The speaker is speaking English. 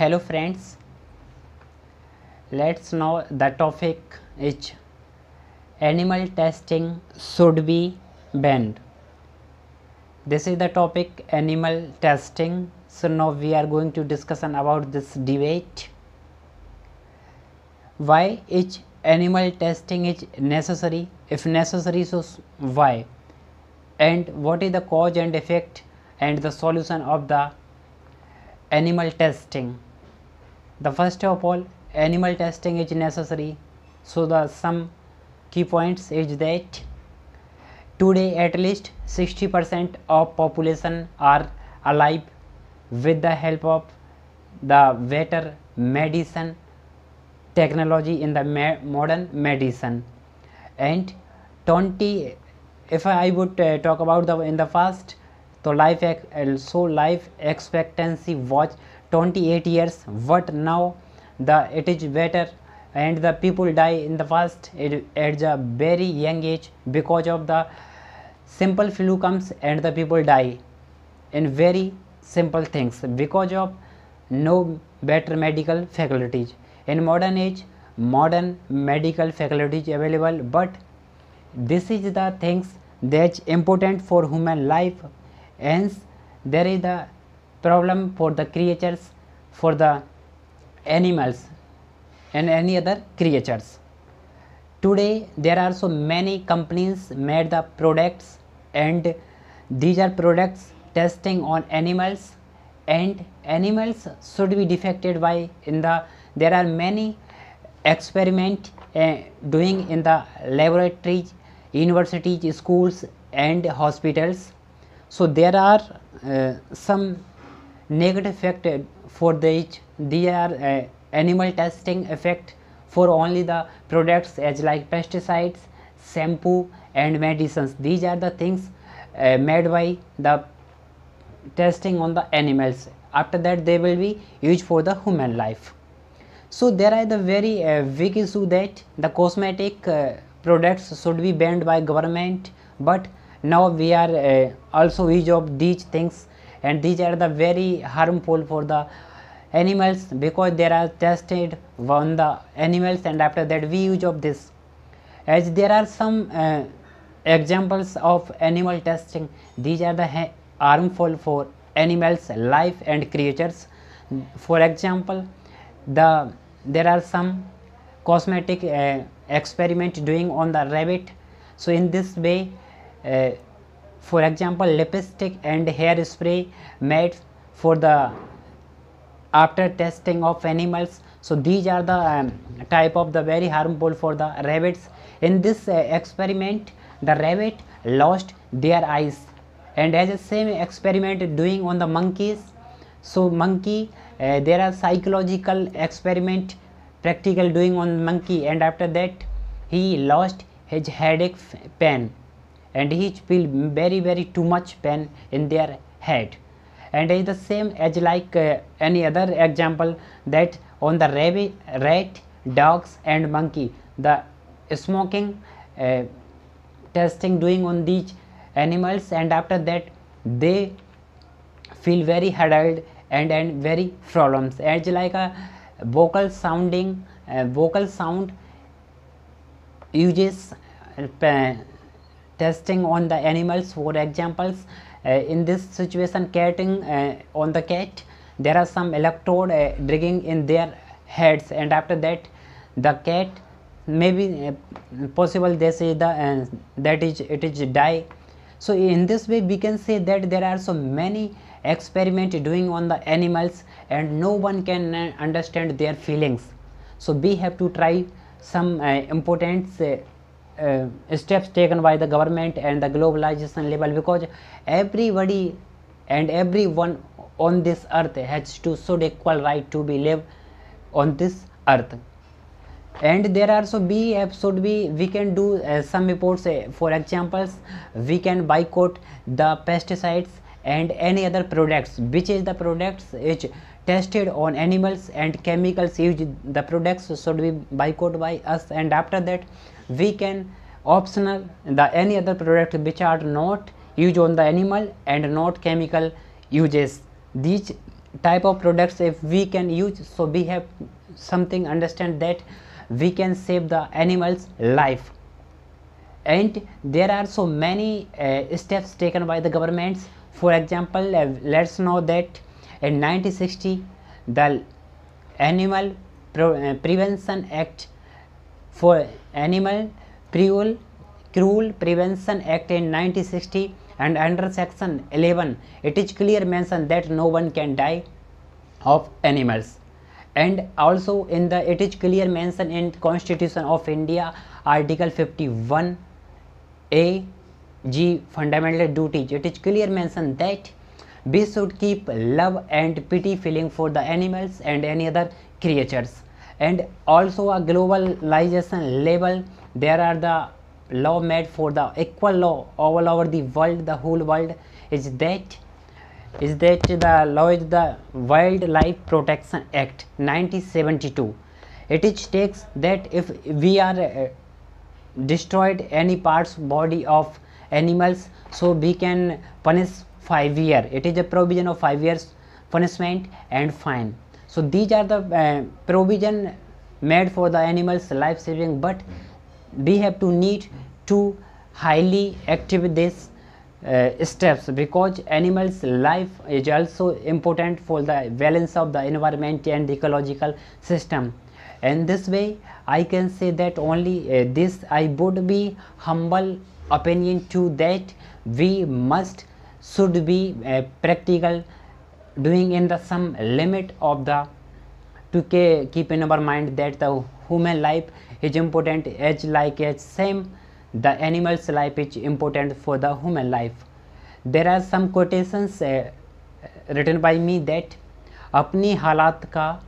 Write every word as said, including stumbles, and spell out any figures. Hello friends, let's now the topic is animal testing should be banned. This is the topic, animal testing. So now we are going to discussion about this debate. Why is animal testing is necessary? If necessary, so why? And what is the cause and effect and the solution of the animal testing? The first of all, animal testing is necessary. So the some key points is that today at least sixty percent of population are alive with the help of the better medicine technology in the modern medicine, and twenty if I would uh, talk about the in the past, so life so life expectancy was twenty-eight years, but now the it is better and the people die in the past it, at a very young age because of the simple flu comes and the people die in very simple things because of no better medical faculties. In modern age, modern medical faculties available, but this is the things that's important for human life. Hence, there is the problem for the creatures, for the animals and any other creatures. Today, there are so many companies made the products, and these are products testing on animals, and animals should be defected by in the there are many experiment uh, doing in the laboratories, universities, schools and hospitals. So there are uh, some negative effect for the there are uh, animal testing effect for only the products as like pesticides, shampoo and medicines. These are the things uh, made by the testing on the animals. After that they will be used for the human life. So there are the very uh, big issue that the cosmetic uh, products should be banned by government, but now we are uh, also use of these things, and these are the very harmful for the animals because they are tested on the animals and after that we use of this. As there are some uh, examples of animal testing, these are the ha harmful for animals, life and creatures. For example, the there are some cosmetic uh, experiment doing on the rabbit. So in this way, uh, for example, lipstick and hair spray made for the after testing of animals. So these are the um, type of the very harmful for the rabbits. In this uh, experiment, the rabbit lost their eyes, and as the same experiment doing on the monkeys. So monkey Uh, there are psychological experiment practical doing on monkey, and after that he lost his headache pain and he feel very very too much pain in their head. And it is the same as like uh, any other example that on the rabbit, rat, dogs and monkey, the smoking uh, testing doing on these animals, and after that they feel very herald and and very problems as like a vocal sounding uh, vocal sound uses uh, testing on the animals. For examples, uh, in this situation catting uh, on the cat, there are some electrode uh, digging in their heads, and after that the cat maybe uh, possible they say the uh, that is it is die. So in this way we can say that there are so many experiment doing on the animals and no one can uh, understand their feelings. So we have to try some uh, important uh, uh, steps taken by the government and the globalization level, because everybody and everyone on this earth has to should equal right to be live on this earth. And there are so we have should be we can do uh, some reports. Uh, for examples, we can boycott the pesticides and any other products which is the products which tested on animals and chemicals used. The products should be boycotted by us, and after that we can optional the any other product which are not used on the animal and not chemical uses. These type of products if we can use, so we have something understand that we can save the animal's life. And there are so many uh, steps taken by the governments. For example, uh, let's know that in nineteen sixty the Animal Pro uh, Prevention Act for Animal Cruel Cruel Prevention Act in nineteen sixty, and under section eleven it is clear mentioned that no one can die of animals. And also in the it is clear mentioned in Constitution of India, Article fifty-one A G, fundamental duties, it is clear mentioned that we should keep love and pity feeling for the animals and any other creatures. And also a globalization level, there are the law made for the equal law all over the world, the whole world, is that is that the law is the Wildlife Protection Act nineteen seventy-two. It states that if we are uh, destroyed any parts body of animals, so we can punish five years. It is a provision of five years punishment and fine. So these are the uh, provision made for the animals life saving, but we have to need to highly active this uh, steps, because animals life is also important for the balance of the environment and ecological system. And this way I can say that only uh, this I would be humble opinion to that we must should be uh, practical doing in the some limit of the to keep in our mind that the human life is important as like as same the animal's life is important for the human life. There are some quotations uh, written by me that apni halat ka